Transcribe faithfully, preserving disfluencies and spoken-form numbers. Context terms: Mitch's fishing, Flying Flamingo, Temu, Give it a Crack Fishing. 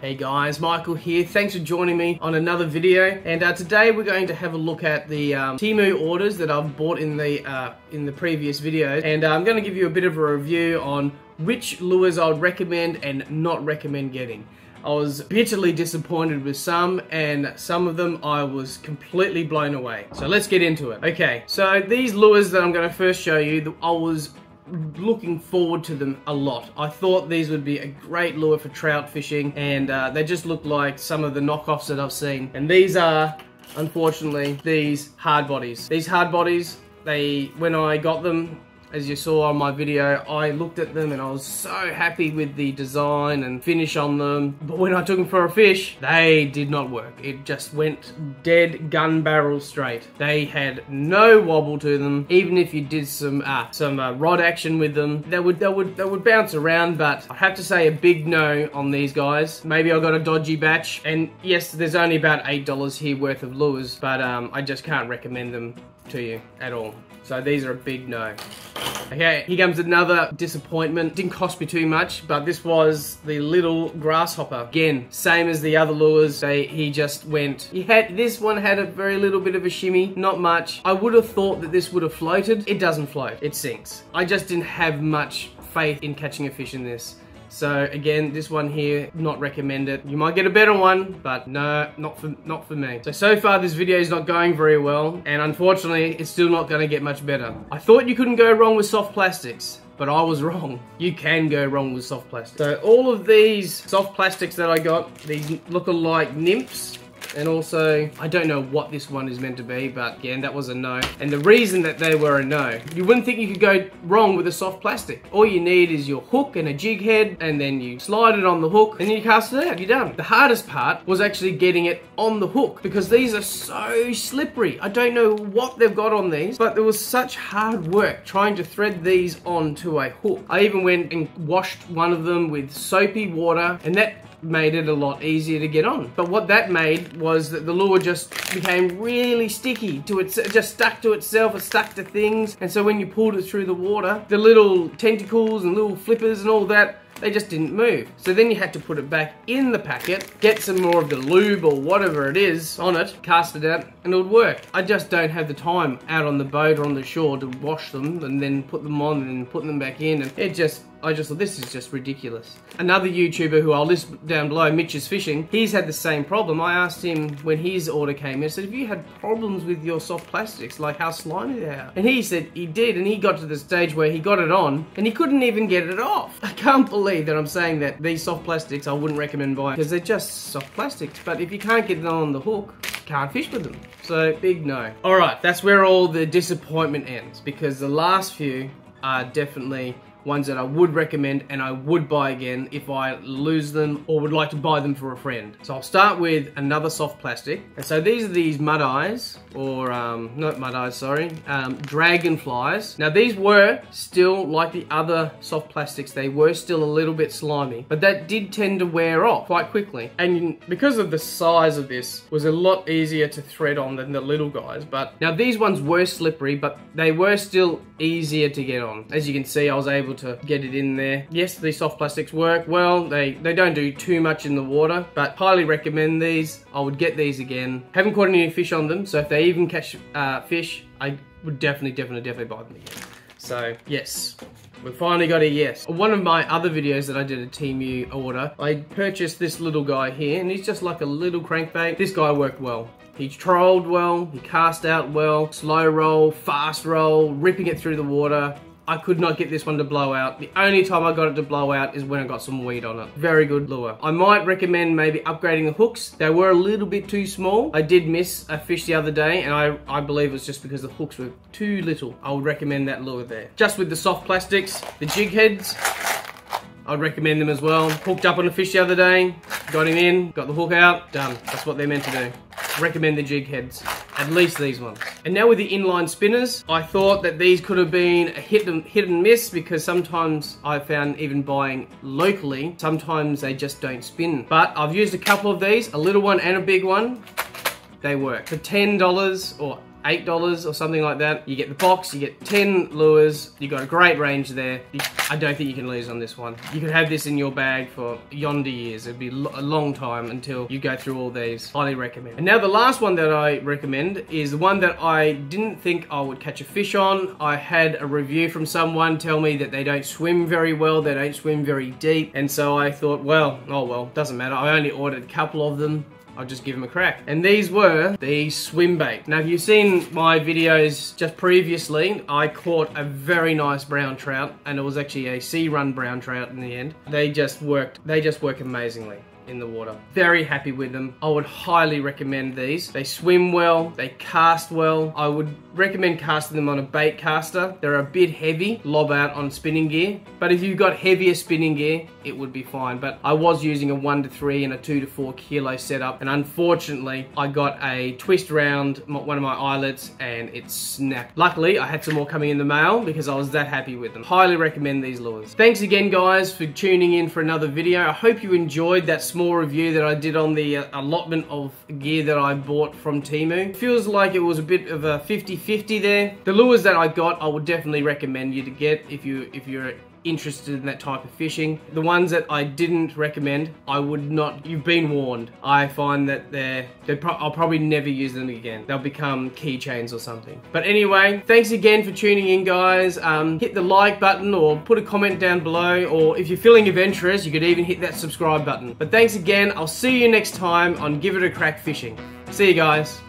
Hey guys, Michael here. Thanks for joining me on another video. And uh, today we're going to have a look at the um, Temu orders that I've bought in the uh, in the previous videos. And uh, I'm going to give you a bit of a review on which lures I would recommend and not recommend getting. I was bitterly disappointed with some, and some of them I was completely blown away. So let's get into it. Okay, so these lures that I'm going to first show you, I was looking forward to them a lot. I thought these would be a great lure for trout fishing, and uh, they just look like some of the knockoffs that I've seen. And these are, unfortunately, these hard bodies. These hard bodies, they, when I got them, as you saw on my video, I looked at them and I was so happy with the design and finish on them. But when I took them for a fish, they did not work. It just went dead gun barrel straight. They had no wobble to them. Even if you did some uh, some uh, rod action with them, they would they would they would bounce around. But I have to say a big no on these guys. Maybe I got a dodgy batch. And yes, there's only about eight dollars here worth of lures, but um, I just can't recommend them to you at all. So these are a big no. Okay, here comes another disappointment. Didn't cost me too much, but this was the little grasshopper. Again, same as the other lures, they, he just went. He had, this one had a very little bit of a shimmy, not much. I would have thought that this would have floated. It doesn't float, it sinks. I just didn't have much faith in catching a fish in this. So again, this one here, not recommended. You might get a better one, but no, not for not for me. So so far this video is not going very well, and unfortunately, it's still not going to get much better. I thought you couldn't go wrong with soft plastics, but I was wrong. You can go wrong with soft plastics. So all of these soft plastics that I got, these look-alike nymphs. And also, I don't know what this one is meant to be, but again, that was a no. And the reason that they were a no, you wouldn't think you could go wrong with a soft plastic. All you need is your hook and a jig head, and then you slide it on the hook, and then you cast it out, you're done. The hardest part was actually getting it on the hook, because these are so slippery. I don't know what they've got on these, but there was such hard work trying to thread these onto a hook. I even went and washed one of them with soapy water, and that made it a lot easier to get on. But what that made was that the lure just became really sticky to it, it just stuck to itself, it stuck to things, and so when you pulled it through the water, the little tentacles and little flippers and all that, they just didn't move. So then you had to put it back in the packet, get some more of the lube or whatever it is on it, cast it out, and it would work. I just don't have the time out on the boat or on the shore to wash them and then put them on and put them back in, and it just, I just thought this is just ridiculous. Another YouTuber who I'll list down below, Mitch's Fishing, he's had the same problem. I asked him when his order came in, I said, have you had problems with your soft plastics, like how slimy they are? And he said he did, and he got to the stage where he got it on and he couldn't even get it off. I can't believe that I'm saying that these soft plastics I wouldn't recommend buying, because they're just soft plastics, but if you can't get them on the hook, can't fish with them. So big no. All right, that's where all the disappointment ends, because the last few are definitely ones that I would recommend and I would buy again if I lose them or would like to buy them for a friend. So I'll start with another soft plastic. And so these are these mud eyes, or um, not mud eyes, sorry, um, dragonflies. Now these were still, like the other soft plastics, they were still a little bit slimy, but that did tend to wear off quite quickly. And because of the size of this, it was a lot easier to thread on than the little guys. But now these ones were slippery, but they were still easier to get on. As you can see, I was able to get it in there. Yes, these soft plastics work well. They they don't do too much in the water, but highly recommend these. I would get these again. Haven't caught any fish on them, so if they even catch uh, fish, I would definitely, definitely, definitely buy them again. So yes, we finally got a yes. One of my other videos that I did a Temu order, I purchased this little guy here, and he's just like a little crankbait. This guy worked well. He trolled well, he cast out well, slow roll, fast roll, ripping it through the water. I could not get this one to blow out. The only time I got it to blow out is when I got some weed on it. Very good lure. I might recommend maybe upgrading the hooks. They were a little bit too small. I did miss a fish the other day, and I, I believe it was just because the hooks were too little. I would recommend that lure there. Just with the soft plastics, the jig heads, I'd recommend them as well. Hooked up on a fish the other day, got him in, got the hook out, done. That's what they're meant to do. Recommend the jig heads, at least these ones. And now with the inline spinners, I thought that these could have been a hit and, hit and miss, because sometimes I found even buying locally, sometimes they just don't spin. But I've used a couple of these, a little one and a big one. They work. For ten dollars or eight dollars or something like that. You get the box, you get ten lures, you got a great range there. I don't think you can lose on this one. You could have this in your bag for yonder years. It'd be a long time until you go through all these. Highly recommend. And now the last one that I recommend is the one that I didn't think I would catch a fish on. I had a review from someone tell me that they don't swim very well, they don't swim very deep, and so I thought, well, oh well, doesn't matter. I only ordered a couple of them. I'll just give them a crack. And these were the swim bait. Now, if you've seen my videos just previously, I caught a very nice brown trout, and it was actually a sea run brown trout in the end. They just worked, they just work amazingly in the water. Very happy with them. I would highly recommend these. They swim well, they cast well. I would recommend casting them on a bait caster. They're a bit heavy, lob out on spinning gear. But if you've got heavier spinning gear, it would be fine. But I was using a one to three and a two to four kilo setup. And unfortunately, I got a twist round one of my eyelets and it snapped. Luckily, I had some more coming in the mail because I was that happy with them. Highly recommend these lures. Thanks again, guys, for tuning in for another video. I hope you enjoyed that small More review that I did on the allotment of gear that I bought from Temu. Feels like it was a bit of a fifty fifty there. The lures that I got, I would definitely recommend you to get if you if you're interested in that type of fishing. The ones that I didn't recommend, I would not. You've been warned. I find that they're, they're pro I'll probably never use them again. They'll become keychains or something. But anyway, thanks again for tuning in, guys. Um, hit the like button or put a comment down below, or if you're feeling adventurous, you could even hit that subscribe button. But thanks again. I'll see you next time on Give It a Crack Fishing. See you guys.